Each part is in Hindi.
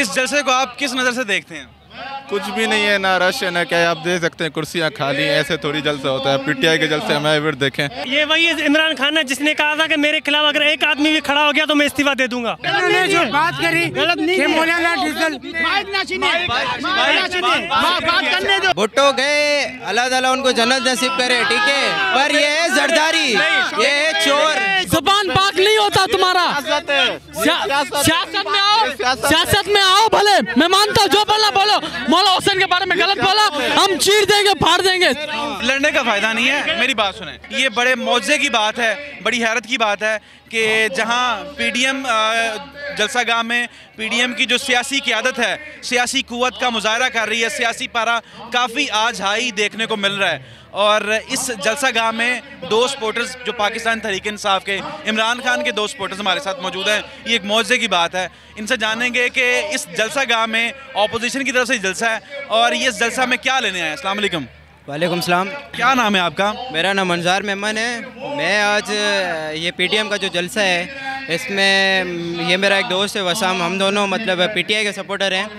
इस जलसे को आप किस नज़र से देखते हैं? कुछ भी नहीं है, ना रश है ना क्या है, आप देख सकते हैं कुर्सियां खाली हैं, ऐसे थोड़ी जलसा होता है। पीटीआई के जलसे हमें फिर देखें। ये वही इमरान खान है जिसने कहा था कि मेरे खिलाफ अगर एक आदमी भी खड़ा हो गया तो मैं इस्तीफा दे दूंगा। उन्होंने जो बात करी गलत, भुट्टो गए, अल्लाह ताला उनको जन्नत नसीब करे, ठीक है, पर ये है जरदारी, ये है चोर। जुबान पाक नहीं होता तुम्हारा, सियासत में आओ, भले मैं मानता हूँ जो बोला बोलो, मौला हुसैन के बारे में गलत बोला, हम चीर देंगे, फाड़ देंगे। लड़ने का फायदा नहीं है, मेरी बात सुने। ये बड़े मौजे की बात है, बड़ी हैरत की बात है कि जहाँ पीडीएम जलसागाह में पीडीएम की जो सियासी क़यादत है, सियासी क़ुव्वत का मुजाहरा कर रही है, सियासी पारा काफ़ी आज हाई देखने को मिल रहा है। और इस जलसागाह में दो सपोर्टर्स जो पाकिस्तान तहरीक इंसाफ के इमरान खान के दो सपोर्टर्स हमारे साथ मौजूद हैं, ये एक मौजे की बात है। इनसे जानेंगे कि इस जलसागाह में ऑपोजिशन की तरफ से जलसा है और ये इस जलसा में क्या लेने आए। अस्सलाम वालेकुम। वालेकुम सलाम। क्या नाम है आपका? मेरा नाम मंजार मेमन है। मैं आज ये पीटीएम का जो जलसा है इसमें ये मेरा एक दोस्त है वसाम, हम दोनों मतलब पीटीआई के सपोर्टर हैं।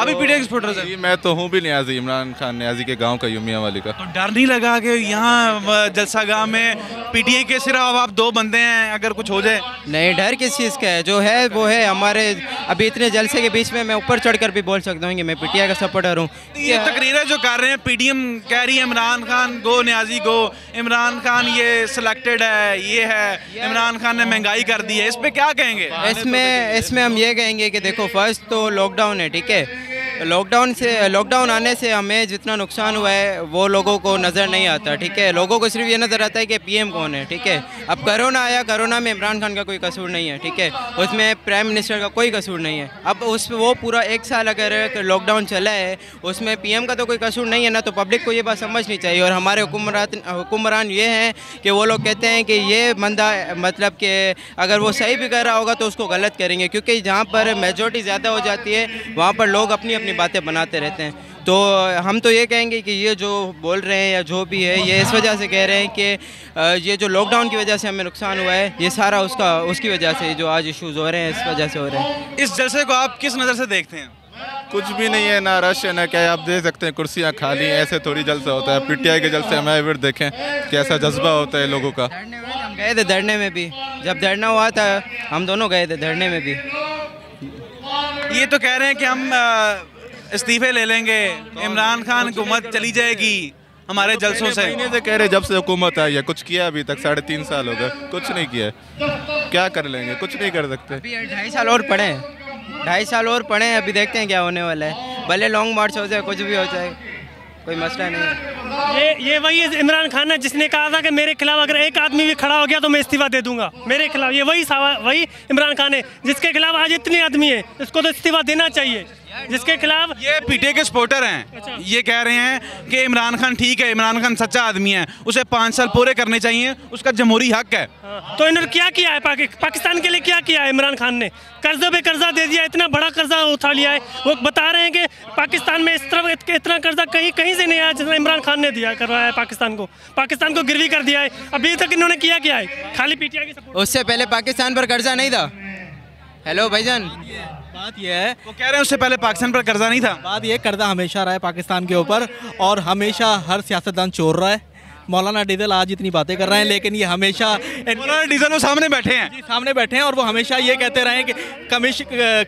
आप भी पीटीआई के सपोर्टर हैं? मैं तो हूँ भी न्याजी, इमरान खान न्याजी के गांव का, यूमिया वाली का। तो डर नहीं लगा कि यहाँ जलसा गाँव में पीटीआई के सिर्फ आप दो बंदे हैं, अगर कुछ हो जाए? नहीं, डर किस चीज़ का है, जो है वो है। हमारे अभी इतने जलसे के बीच में मैं ऊपर चढ़कर भी बोल सकता हूँ कि मैं पीटीआई का सपोर्टर हूँ। ये तकरीरें जो कर रहे हैं, पीडीएम कह रही है इमरान खान गो न्याजी गो, इमरान खान ये सिलेक्टेड है, ये है, इमरान खान ने महंगाई कर दी है, इस पर क्या कहेंगे? इसमें हम ये कहेंगे कि देखो, फर्स्ट तो लॉकडाउन है, ठीक है, लॉकडाउन आने से हमें जितना नुकसान हुआ है वो लोगों को नज़र नहीं आता, ठीक है। लोगों को सिर्फ ये नज़र आता है कि पीएम कौन है, ठीक है। अब कोरोना आया, कोरोना में इमरान खान का कोई कसूर नहीं है, ठीक है, उसमें प्राइम मिनिस्टर का कोई कसूर नहीं है। अब उस वो पूरा एक साल अगर लॉकडाउन चला है उसमें पीएम का तो कोई कसूर नहीं है ना, तो पब्लिक को ये बात समझनी चाहिए। और हमारे हुक्मरान ये हैं कि वो लोग कहते हैं कि ये बंदा मतलब कि अगर वो सही भी कर रहा होगा तो उसको गलत करेंगे, क्योंकि जहाँ पर मेजॉरिटी ज़्यादा हो जाती है वहाँ पर लोग अपनी अपनी बातें बनाते रहते हैं। तो हम तो ये कहेंगे कि ये जो बोल रहे हैं या जो भी है, ये इस वजह से कह रहे हैं कि ये जो लॉकडाउन की वजह से हमें नुकसान हुआ है, ये सारा उसकी वजह से जो आज इश्यूज़ हो रहे हैं इस वजह से हो रहे हैं। इस जलसे को आप किस नज़र से देखते हैं? कुछ भी नहीं है, ना रश है ना क्या है, आप देख सकते हैं कुर्सियाँ खाली हैं, ऐसे थोड़ी जलसा होता है। पीटीआई के जलसे हमें फिर देखें कैसा जज्बा होता है लोगों का। हम गए थे धरने में भी, जब धरना हुआ था हम दोनों गए थे धरने में भी। ये तो कह रहे हैं कि हम इस्तीफे ले लेंगे, इमरान खान हुकूमत चली जाएगी हमारे जलसों से। महीने से कह रहे, जब से हुकूमत आई है कुछ किया? अभी तक 3.5 साल हो गए, कुछ नहीं किया। क्या कर लेंगे, कुछ नहीं कर सकते। अभी 2.5 साल और पड़े हैं, 2.5 साल और पड़े हैं, अभी देखते हैं क्या होने वाला है। भले लॉन्ग मार्च हो जाए, कुछ भी हो जाए, कोई मसला नहीं है। ये वही इमरान खान है जिसने कहा था कि मेरे खिलाफ अगर एक आदमी भी खड़ा हो गया तो मैं इस्तीफा दे दूंगा, मेरे खिलाफ। ये वही इमरान खान है जिसके खिलाफ आज इतने आदमी है, इसको तो इस्तीफा देना चाहिए, जिसके खिलाफ। ये पीटीआई के सपोर्टर हैं। अच्छा। ये कह रहे हैं कि इमरान खान ठीक है, इमरान खान सच्चा आदमी है, उसे 5 साल पूरे करने चाहिए, उसका जमहूरी हक है। हाँ। तो इन्होंने क्या किया है पाकिस्तान के लिए? क्या किया है इमरान खान ने? कर्जों पे कर्जा दे दिया, इतना बड़ा कर्जा उठा लिया है। वो बता रहे हैं कि पाकिस्तान में इतना कर्जा कहीं से नहीं आया जितना इमरान खान ने दिया करवाया है। पाकिस्तान को गिरवी कर दिया है। अभी तक इन्होंने किया क्या है? खाली पीटीआई के। उससे पहले पाकिस्तान पर कर्जा नहीं था। हेलो भाईजान, बात यह है, वो कह रहे हैं उससे पहले पाकिस्तान पर कर्जा नहीं था। बात यह, कर्जा हमेशा रहा है पाकिस्तान के ऊपर, और हमेशा हर सियासतदान चोर रहा है। मौलाना डीजल आज इतनी बातें कर रहे हैं, लेकिन ये हमेशा मौलाना डीजल वो सामने बैठे हैं जी, सामने बैठे हैं, और वो हमेशा ये कहते रहे हैं कि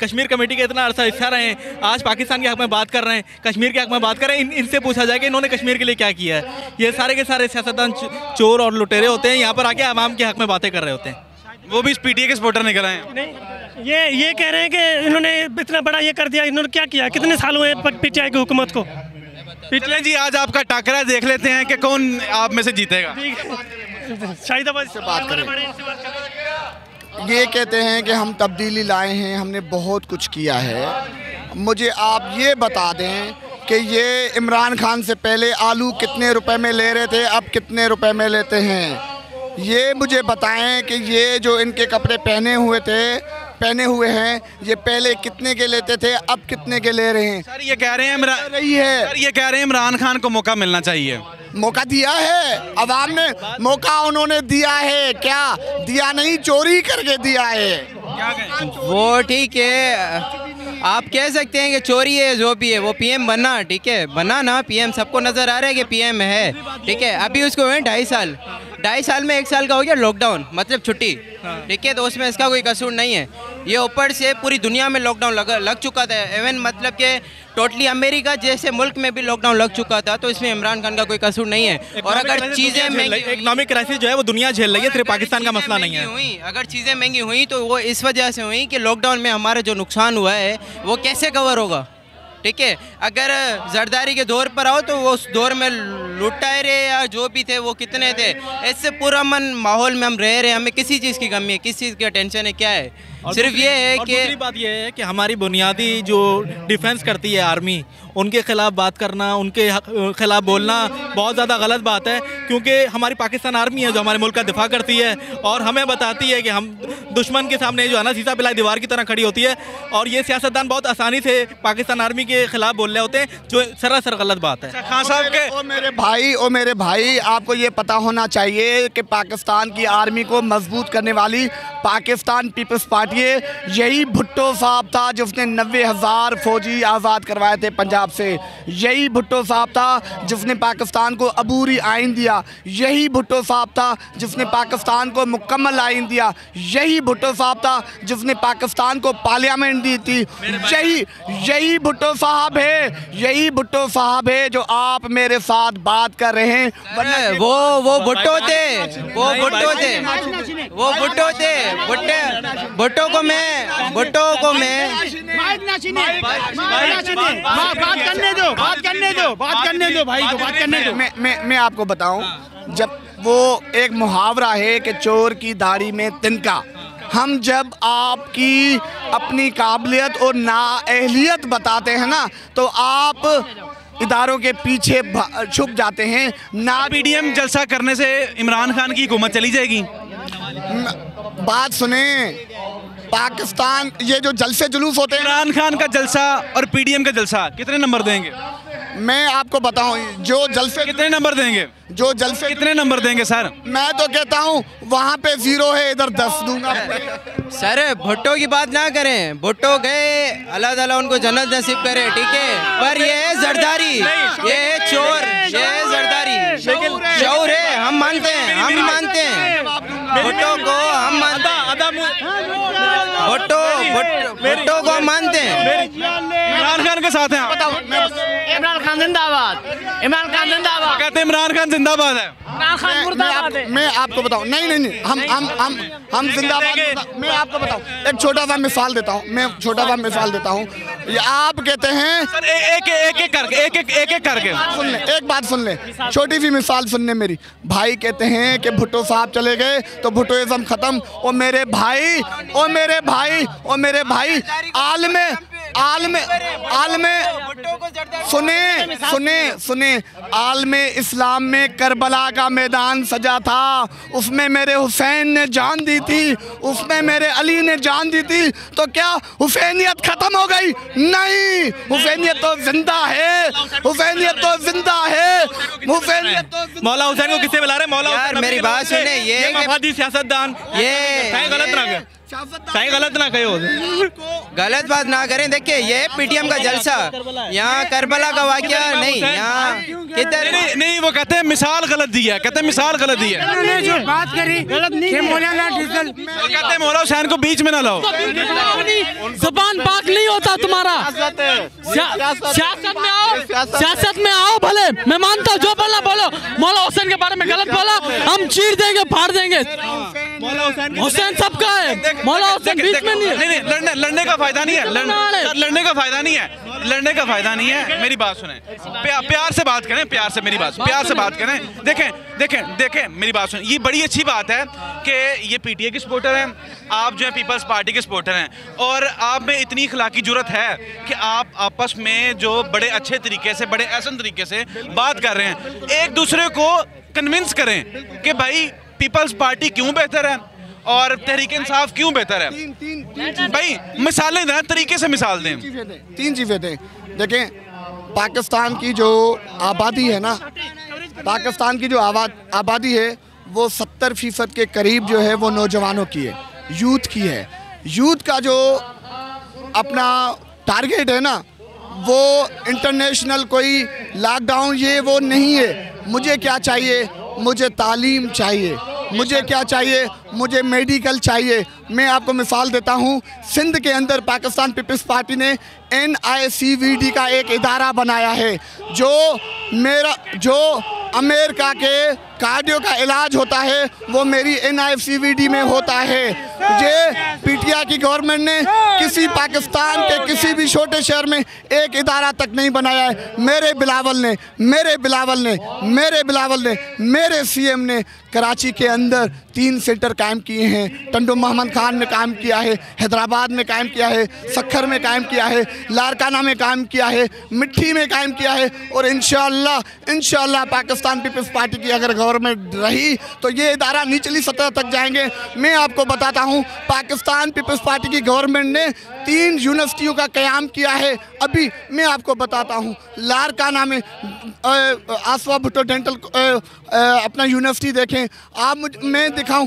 कश्मीर कमेटी के इतना अरसा हिस्सा रहे हैं, आज पाकिस्तान के हक में बात कर रहे हैं, कश्मीर के हक में बात कर रहे हैं। इनसे पूछा जाए कि इन्होंने कश्मीर के लिए क्या किया है। ये सारे के सारे सियासतदान चोर और लुटेरे होते हैं, यहाँ पर आके आवाम के हक में बातें कर रहे होते हैं। वो भी इस पीटीए के सपोर्टर निकल आए हैं। ये कह रहे हैं कि इन्होंने इतना बड़ा ये कर दिया, इन्होंने क्या किया? कितने साल हुए पीटीआई की हुकूमत को? पिछले जी आज आपका टाकरा देख लेते हैं कि कौन आप में से जीतेगा। शाहिद आबाद से बात करें। ये कहते हैं कि हम तब्दीली लाए हैं, हमने बहुत कुछ किया है। मुझे आप ये बता दें कि ये इमरान खान से पहले आलू कितने रुपए में ले रहे थे, अब कितने रुपए में लेते हैं, ये मुझे बताएं कि ये जो इनके कपड़े पहने हुए हैं ये पहले कितने के लेते थे, अब कितने के ले रहे हैं। सर ये कह रहे हैं इमरान खान को मौका मिलना चाहिए। मौका दिया है अवाम ने, मौका उन्होंने दिया है, क्या दिया नहीं, चोरी करके दिया है। वो ठीक है, आप कह सकते हैं कि चोरी है जो भी है, वो पीएम बना, ठीक है, बना ना पीएम, सबको नजर आ रहा है कि पीएम है, ठीक है। अभी उसको हुए 2.5 साल, 2.5 साल में 1 साल का हो गया लॉकडाउन, मतलब छुट्टी, ठीक है, तो उसमें इसका कोई कसूर नहीं है। ये ऊपर से पूरी दुनिया में लॉकडाउन लग चुका था, एवन मतलब के टोटली अमेरिका जैसे मुल्क में भी लॉकडाउन लग चुका था, तो इसमें इमरान खान का कोई कसूर नहीं है। और अगर चीज़ें इकोनॉमिक क्राइसिस जो है वो दुनिया झेल रही है, सिर्फ पाकिस्तान का मसला नहीं है। हुई अगर चीज़ें महंगी हुई तो वो इस वजह से हुई कि लॉकडाउन में हमारा जो नुकसान हुआ है वो कैसे कवर होगा, ठीक है। अगर जरदारी के दौर पर आओ तो वो उस दौर में लुटारे या जो भी थे वो कितने थे, इससे पूरा मन माहौल में हम रह रहे हैं, हमें किसी चीज़ की कमी है, किस चीज़ की टेंशन है, क्या है, सिर्फ ये है कि दूसरी बात ये है कि हमारी बुनियादी जो डिफेंस करती है आर्मी, उनके खिलाफ बात करना, उनके खिलाफ बोलना बहुत ज़्यादा गलत बात है, क्योंकि हमारी पाकिस्तान आर्मी है जो हमारे मुल्क का दिफा करती है और हमें बताती है कि हम दुश्मन के सामने जो है ना शीशा पिलाई दीवार की तरह खड़ी होती है, और ये सियासतदान बहुत आसानी से पाकिस्तान आर्मी के खिलाफ बोल रहे होते हैं, जो सरासर गलत बात है। खान साहब के ओ मेरे भाई आपको ये पता होना चाहिए कि पाकिस्तान की आर्मी को मजबूत करने वाली पाकिस्तान पीपल्स पार्टी है, यही भुट्टो साहब था जिसने 90,000 फौजी आज़ाद करवाए थे पंजाब से, यही भुट्टो साहब था जिसने पाकिस्तान को अबूरी आइन दिया, यही भुट्टो साहब था जिसने पाकिस्तान को मुकम्मल आइन दिया, यही भुट्टो साहब था जिसने पाकिस्तान को पार्लियामेंट दी थी, यही भुट्टो साहब है, यही भुट्टो साहब है जो आप मेरे साथ बात कर रहे हैं, वरना वो भुट्टो थे, वो भुट्टो थे। भुट्टो को मैं बात करने दो। मैं आपको बताऊं, जब वो एक मुहावरा है कि चोर की दाढ़ी में तिनका, हम जब आपकी अपनी काबिलियत और नाअहलियत बताते हैं ना तो आप इदारों के पीछे छुप जाते हैं ना। पीडीएम जलसा करने से इमरान खान की हुकूमत चली जाएगी? बात सुने, पाकिस्तान ये जो जलसे जुलूस होते हैं, इमरान खान का जलसा और पीडीएम का जलसा कितने नंबर देंगे? मैं आपको बताऊं, जो जलसे कितने नंबर देंगे, जो जलसे कितने नंबर देंगे सर? मैं तो कहता हूं वहां पे 0 है, इधर 10 दूंगा सर। भुट्टो की बात ना करें, भुट्टो गए, अल्लाह ताला उनको जन्नत नसीब करे, ठीक है, पर ये है जरदारी, ये है चोर, ये है जरदारी, शौर है, हम मानते हैं, हम मानते हैं भुट्टो को, हम मानते भुट्टो को मानते हैं। इमरान खान के साथ हैं आप? इमरान खान जिंदाबाद, इमरान खान जिंदाबाद कहते हैं, इमरान खान जिंदाबाद है, इमरान खान मुर्दाबाद है। मैं आपको बताऊं, नहीं, हम जिंदाबाद। मैं आपको बताऊं, एक छोटा सा मिसाल देता हूं, आप कहते हैं एक बात सुन ले, छोटी सी मिसाल सुनने मेरी। भाई कहते हैं कि भुट्टो साहब चले गए तो भुट्टोइज्म खत्म। ओ मेरे भाई, सुने, आलमे इस्लाम में करबला का मैदान सजा था, उसमें मेरे हुसैन ने जान दी थी, उसमें मेरे अली ने जान दी थी, तो क्या हुसैनियत खत्म हो गई? नहीं, हुसैनियत तो जिंदा है। मौला हुसैन को किससे मिला रहे? मौला, मेरी बात सुने, ये सियासतदान गलत ना कहो, गलत बात ना करें। देखिए, ये पीटीएम का जलसा, यहाँ करबला का वाकया नहीं, यहाँ किधर नहीं, वो कहते हैं मिसाल गलत दी है, कहते हैं मिसाल गलत दी है, जो बात करी गलत नहीं है। मौलाना डीजल कहते हैं, मौला हुसैन को बीच में ना लाओ, जुबान पाक नहीं होता तुम्हारा। सियासत में आओ, भले मैं मानता हूँ जो बोलना बोलो, मौला हुसैन के बारे में गलत बोला हम चीर देंगे, फाड़ देंगे। हुसैन सबका है, मौला हुसैन बीच में नहीं है। लड़ने का फायदा नहीं है। मेरी बात सुने, प्यार से बात करें। देखें, मेरी बात सुने, ये बड़ी अच्छी बात है कि ये पीटीए के सपोर्टर हैं, आप जो है पीपल्स पार्टी के सपोर्टर हैं, और आप में इतनी इखलाकी जुर्रत है कि आप आपस में जो बड़े अच्छे तरीके से, बड़े आसान तरीके से बात कर रहे हैं, एक दूसरे को कन्विंस करें कि भाई पीपल्स पार्टी क्यों बेहतर है और तहरीक इंसाफ क्यों बेहतर है। भाई मिसालें दें, तरीके से मिसाल दें, तीन चीज़ें दें। देखें, पाकिस्तान की जो आबादी है ना, पाकिस्तान की जो आबादी है वो 70% के करीब जो है वो नौजवानों की है, यूथ की है। यूथ का जो अपना टारगेट है ना वो इंटरनेशनल कोई लॉकडाउन ये वो नहीं है। मुझे क्या चाहिए, मुझे तालीम चाहिए, मुझे क्या चाहिए, मुझे मेडिकल चाहिए। मैं आपको मिसाल देता हूँ, सिंध के अंदर पाकिस्तान पीपल्स पार्टी ने NICVD का एक इदारा बनाया है जो अमेरिका के कार्डियो का इलाज होता है वो मेरी NICVD में होता है। ये PTI की गवर्नमेंट ने किसी पाकिस्तान के किसी भी छोटे शहर में एक इदारा तक नहीं बनाया है। मेरे CM ने कराची के अंदर 3 सेंटर कायम किए हैं। टंडो मोहम्मद खान में कायम किया है, हैदराबाद में कायम किया है, सक्खर में कायम किया है, लारकाना में कायम किया है, मिट्टी में कायम किया है। और इंशाल्लाह पाकिस्तान पीपल्स पार्टी की अगर गवर्नमेंट रही तो ये इदारा निचली सतह तक जाएंगे। मैं आपको बताता हूँ, पाकिस्तान पीपल्स पार्टी की गवर्नमेंट ने 3 यूनिवर्सिटियों का क़याम किया है। अभी मैं आपको बताता हूँ, लारकाना में आसफा भुट्टो डेंटल अपना यूनिवर्सिटी देखें। मैं दिखाऊं,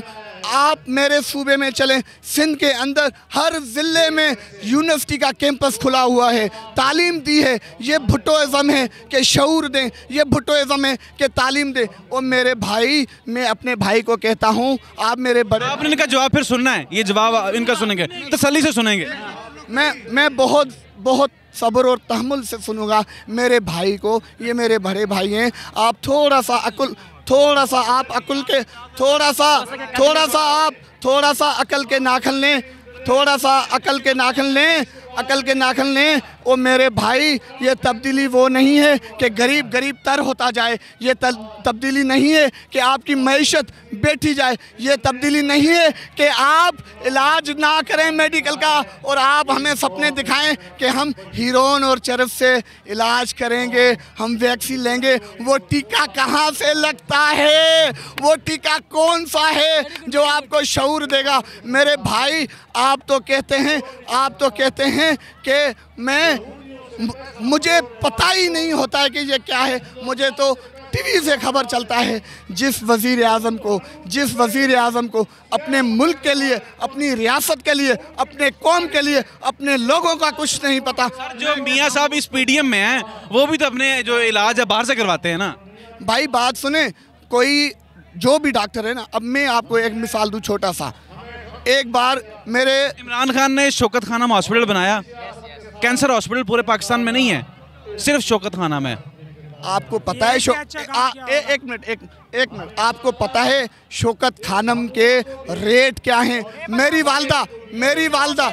आप मेरे सूबे में चलें, सिंध के अंदर हर ज़िले में यूनिवर्सिटी का कैंपस खुला हुआ है। तालीम दी है, ये भुट्टोइज़म है कि शऊर दें, ये भुट्टोइज़म है कि तालीम दें। और मेरे भाई, मैं अपने भाई को कहता हूँ, आप मेरे बड़े, आपने इनका जवाब फिर सुनना है, ये जवाब इनका सुनेंगे, तसल्ली से सुनेंगे। मैं बहुत सब्र और तहम्मुल से सुनूंगा मेरे भाई को। ये मेरे बड़े भाई हैं, आप थोड़ा सा अकल के नाखन लें, अकल के नाखन लें। ओ मेरे भाई, ये तब्दीली वो नहीं है कि गरीब गरीब तर होता जाए, ये तब्दीली नहीं है कि आपकी मैशत बैठी जाए, ये तब्दीली नहीं है कि आप इलाज ना करें मेडिकल का और आप हमें सपने दिखाएं कि हम हीरोन और चरस से इलाज करेंगे, हम वैक्सीन लेंगे। वो टीका कहाँ से लगता है, वो टीका कौन सा है जो आपको शऊर देगा? मेरे भाई, आप तो कहते हैं कि मुझे पता ही नहीं होता है कि ये क्या है। मुझे तो टीवी से खबर चलता है। जिस वज़ीर-ए-आज़म को अपने मुल्क के लिए, अपनी रियासत के लिए, अपने कौम के लिए, अपने लोगों का कुछ नहीं पता। जो मियाँ साहब इस PDM में हैं वो भी तो अपने जो इलाज है बाहर से करवाते हैं ना। भाई बात सुने, कोई जो भी डॉक्टर है ना, अब मैं आपको एक मिसाल दूँ छोटा सा। एक बार मेरे इमरान खान ने शौकत खानम हॉस्पिटल बनाया। कैंसर हॉस्पिटल पूरे पाकिस्तान में नहीं है, सिर्फ शौकत खाना में। आपको पता है एक मिनट, आपको पता है शौकत खानम के रेट क्या हैं? मेरी वालदा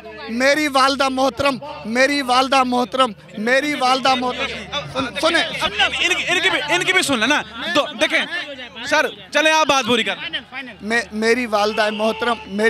मोहतरम, सुने, इनकी भी सुन लेना। तो देखें सर, चले आप बात पूरी कर। मेरी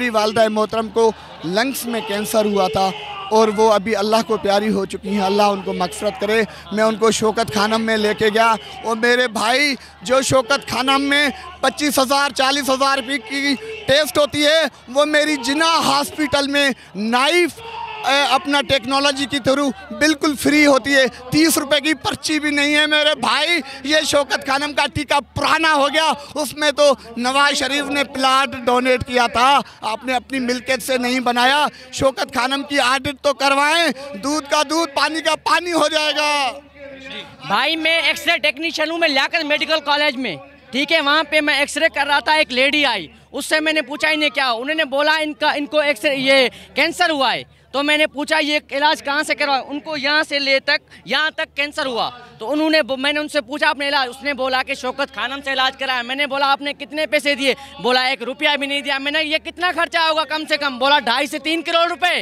वालदा मोहतरम को लंग्स में कैंसर हुआ था और वो अभी अल्लाह को प्यारी हो चुकी हैं, अल्लाह उनको मग़फ़िरत करे। मैं उनको शौकत खानम में लेके गया। और मेरे भाई, जो शौकत खानम में 25,000-40,000 रुपये की टेस्ट होती है, वो मेरी जिना हॉस्पिटल में नाइफ अपना टेक्नोलॉजी की थ्रू बिल्कुल फ्री होती है। 30 रुपए की पर्ची भी नहीं है मेरे भाई। ये शौकत खानम का टीका पुराना हो गया, उसमें तो नवाज शरीफ ने प्लाट डोनेट किया था, आपने अपनी मिल्कियत से नहीं बनाया। शौकत खानम की ऑडिट तो करवाएं, दूध का दूध पानी का पानी हो जाएगा। भाई मैं एक्सरे टेक्नीशियन हूँ, मैं लियाकत मेडिकल कॉलेज में, ठीक है, वहाँ पे मैं एक्सरे कर रहा था। एक लेडी आई, उससे मैंने पूछा इन्हें क्या, उन्होंने बोला इनको एक्सरे ये कैंसर हुआ है। तो मैंने पूछा ये इलाज कहाँ से करवाया, उनको यहाँ तक कैंसर हुआ। तो मैंने उनसे पूछा अपने इलाज, उसने बोला कि शौकत खानम से इलाज कराया। मैंने बोला आपने कितने पैसे दिए, बोला 1 रुपया भी नहीं दिया। मैंने ये कितना खर्चा होगा कम से कम, बोला 2.5 से 3 करोड़ रुपए,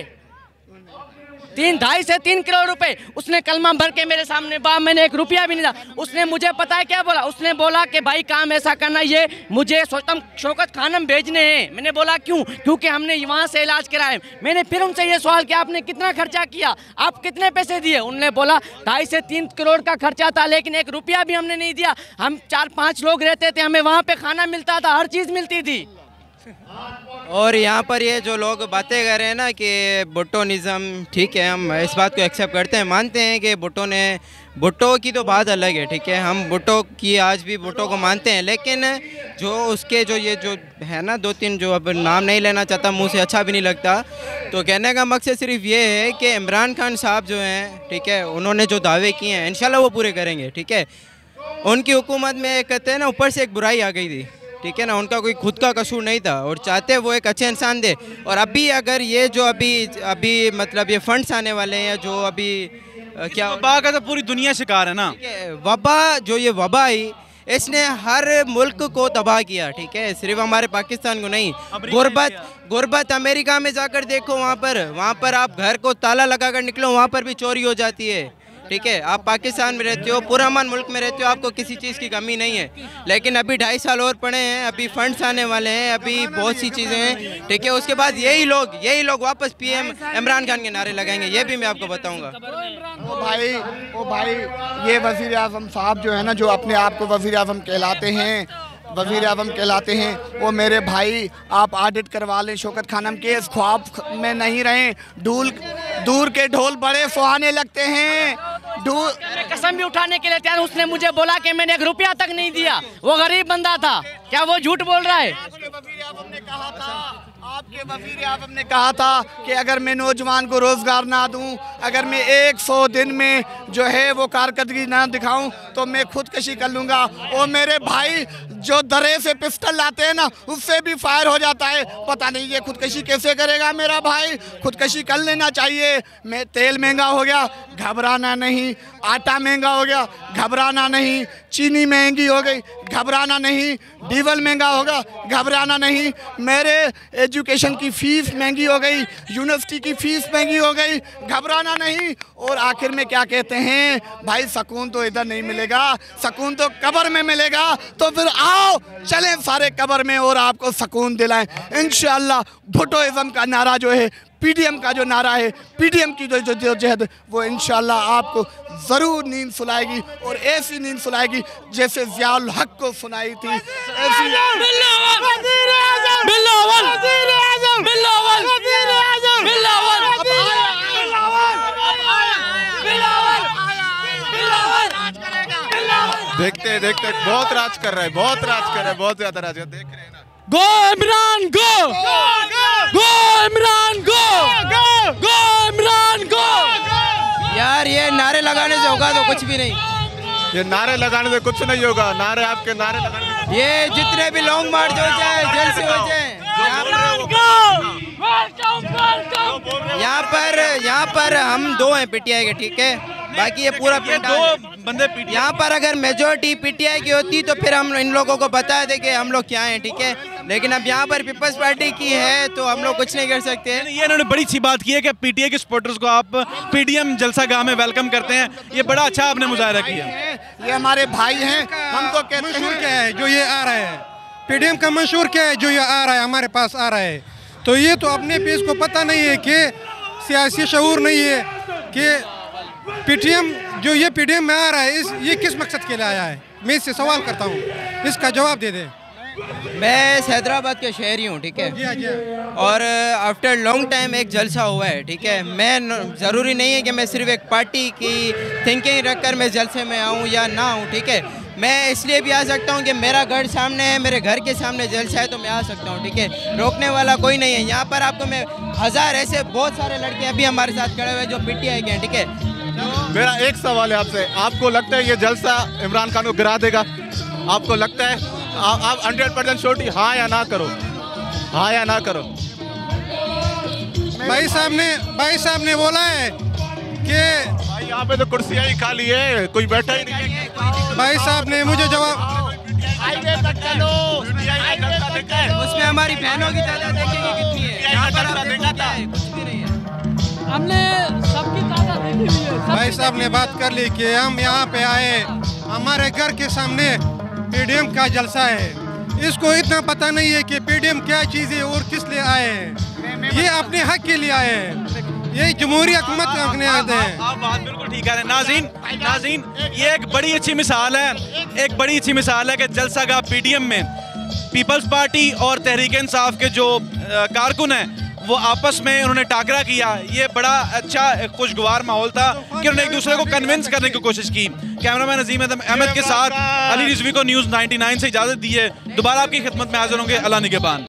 2.5 से 3 करोड़ रुपए। उसने कलमा भर के मेरे सामने बोला, मैंने 1 रुपया भी नहीं दिया। उसने मुझे पता है क्या बोला, उसने बोला कि भाई काम ऐसा करना, ये मुझे शौकत खानम भेजने हैं। मैंने बोला क्यों, क्योंकि हमने वहाँ से इलाज कराया। मैंने फिर उनसे ये सवाल किया आपने कितना खर्चा किया, आप कितने पैसे दिए? उनने बोला 2.5 से 3 करोड़ का खर्चा था, लेकिन 1 रुपया भी हमने नहीं दिया। हम 4-5 लोग रहते थे, हमें वहाँ पर खाना मिलता था, हर चीज़ मिलती थी। और यहाँ पर ये जो लोग बातें कर रहे हैं ना कि भुट्टो निज़म, ठीक है, हम इस बात को एक्सेप्ट करते हैं, मानते हैं कि भुट्टो की तो बात अलग है, ठीक है, हम भुट्टो की आज भी भुट्टो को मानते हैं। लेकिन जो उसके जो ये जो है ना दो तीन जो अब नाम नहीं लेना चाहता, मुंह से अच्छा भी नहीं लगता, तो कहने का मकसद सिर्फ ये है कि इमरान खान साहब जो हैं, ठीक है, उन्होंने जो दावे किए हैं इंशाल्लाह वो पूरे करेंगे। ठीक है, उनकी हुकूमत में कहते हैं ना ऊपर से एक बुराई आ गई थी, ठीक है ना, उनका कोई खुद का कसूर नहीं था और चाहते वो एक अच्छे इंसान दे। और अभी अगर ये जो अभी मतलब ये फंड्स आने वाले हैं जो अभी क्या वबा का तो पूरी दुनिया शिकार है ना, वबा जो ये वबा आई इसने हर मुल्क को तबाह किया, ठीक है, सिर्फ हमारे पाकिस्तान को नहीं। गुरबत अमेरिका में जाकर देखो, वहाँ पर आप घर को ताला लगा कर निकलो वहाँ पर भी चोरी हो जाती है। ठीक है, आप पाकिस्तान में रहते हो, पुरअमन मुल्क में रहते हो, आपको किसी चीज़ की कमी नहीं है, लेकिन अभी 2.5 साल और पड़े हैं, अभी फंड्स आने वाले हैं, अभी बहुत सी चीज़ें हैं। ठीक है, उसके बाद यही लोग वापस पीएम इमरान खान के नारे लगाएंगे, ये भी मैं आपको बताऊंगा। ओ भाई ये वज़ीर आज़म साहब जो है ना, जो अपने आप को वज़ीर आज़म कहलाते हैं, वो मेरे भाई आप ऑडिट करवा लें शौकत खानम के, इस ख्वाब में नहीं रहें। दूर के ढोल बड़े सुहाने लगते हैं, कसम भी उठाने के लिए तैयार। उसने मुझे बोला कि मैंने 1 रुपया तक नहीं दिया, वो गरीब बंदा था, क्या वो झूठ बोल रहा है? आपके वज़ीर आज़म ने कहा था कि अगर मैं नौजवान को रोज़गार ना दूं, अगर मैं 100 दिन में जो है वो कारकर्दगी ना दिखाऊं, तो मैं खुदकशी कर लूँगा। और मेरे भाई जो दरे से पिस्टल लाते हैं ना, उससे भी फायर हो जाता है, पता नहीं ये खुदकशी कैसे करेगा। मेरा भाई खुदकशी कर लेना चाहिए। मैं तेल महंगा हो गया, घबराना नहीं, आटा महंगा हो गया, घबराना नहीं, चीनी महंगी हो गई, घबराना नहीं, डीजल महंगा होगा, घबराना नहीं, मेरे एजुकेशन की फीस महंगी हो गई, यूनिवर्सिटी की फीस महंगी हो गई, घबराना नहीं। और आखिर में क्या कहते हैं भाई, सुकून तो इधर नहीं मिलेगा, सुकून तो कब्र में मिलेगा, तो फिर आओ चलें सारे कब्र में और आपको सुकून दिलाएं इंशाल्लाह। भुट्टोइज्म का नारा जो है, पीडीएम का जो नारा है, पीडीएम की जो जद्दोजहद, वो इंशाल्लाह आपको ज़रूर नींद सुलाएगी, और ऐसी नींद सुलाएगी जैसे ज़ियाउल हक को सुनाई थी। देखते देखते बहुत राज कर रहा है, देख रहे हैं ना। गो इमरान, गो गो इमरान, गो गो इमरान, गो। यार ये नारे लगाने से होगा तो कुछ भी नहीं, ये नारे लगाने से कुछ नहीं होगा। नारे आपके नारे लगाने, ये जितने भी लॉन्ग मार्च हो जाए, जलसे हो जाए, यहाँ पर हम 2 हैं पीटीआई के, ठीक है, बाकी ये पूरा दो बंदे पीटीआई। यहाँ पर अगर मेजोरिटी पीटीआई की होती तो फिर हम इन लोगों को बता दें कि हम लोग क्या हैं, ठीक है, लेकिन अब यहाँ पर पीपल्स पार्टी की है तो हम लोग कुछ नहीं कर सकते हैं। ये इन्होंने बड़ी अच्छी बात की है कि पीटीआई के सपोर्टर्स को आप पीडीएम जलसा गाह में वेलकम करते हैं, ये बड़ा अच्छा आपने मुजाहरा किया। ये हमारे भाई हैं, हमको कहते हैं क्या है जो ये आ रहा है, पीडीएम का मंशूर क्या है जो ये आ रहा है, हमारे पास आ रहा है, तो ये तो अपने पेश को पता नहीं है कि सियासी शऊर नहीं है कि पीटीएम जो ये पीडीएम में आ रहा है, ये किस मकसद के लिए आया है, मैं इससे सवाल करता हूँ, इसका जवाब दे दे। मैं हैदराबाद के शहरी हूँ, ठीक है, और आफ्टर लॉन्ग टाइम एक जलसा हुआ है, ठीक है, मैं ज़रूरी नहीं है कि मैं सिर्फ एक पार्टी की थिंकिंग रखकर मैं जलसे में आऊँ या ना आऊँ, ठीक है, मैं इसलिए भी आ सकता हूँ कि मेरा घर सामने है, मेरे घर के सामने जलसा है, तो मैं आ सकता हूँ, ठीक है, रोकने वाला कोई नहीं है। यहाँ पर आपको मैं 1000 ऐसे बहुत सारे लड़के अभी हमारे साथ खड़े हुए जो पीटीआई के हैं, ठीक है। मेरा एक सवाल है आपसे, आपको लगता है ये जलसा इमरान खान को गिरा देगा? आपको लगता है? आप 100% श्योरिटी हाँ या ना करो, हाँ या ना करो। भाई साहब ने बोला है कि भाई यहाँ पे तो कुर्सियाँ ही खाली है, कोई बैठा ही नहीं है। भाई साहब ने मुझे जवाब, हाईवे तक चलो, उसमें हमारी बहनों की तादाद देखेंगे कितनी है, हमने सबकी तादाद देखी हुई है। भाई साहब ने बात कर ली कि हम यहाँ पे आए, हमारे घर के सामने पीडीएम का जलसा है, इसको इतना पता नहीं है कि पीडीएम क्या चीज़ है और किस लिए आए हैं, ये अपने हक के लिए आए हैं, ये जमहूरी हुकूमत रखने आते हैं। आप बात बिल्कुल ठीक है। नाज़रीन ये एक बड़ी अच्छी मिसाल है, कि जलसा का पीडीएम में पीपल्स पार्टी और तहरीक इंसाफ के जो कारकुन हैं वो आपस में उन्होंने टाकरा किया। ये बड़ा अच्छा खुशगवार माहौल था कि उन्होंने एक दूसरे को कन्विंस करने की कोशिश की। कैमरामैन अजीम अहमद के साथ अली रिजवी को न्यूज़ 99 से इजाज़त दी है। दोबारा आपकी खिदमत में हाजिर होंगे। अल्लाह निगहबान।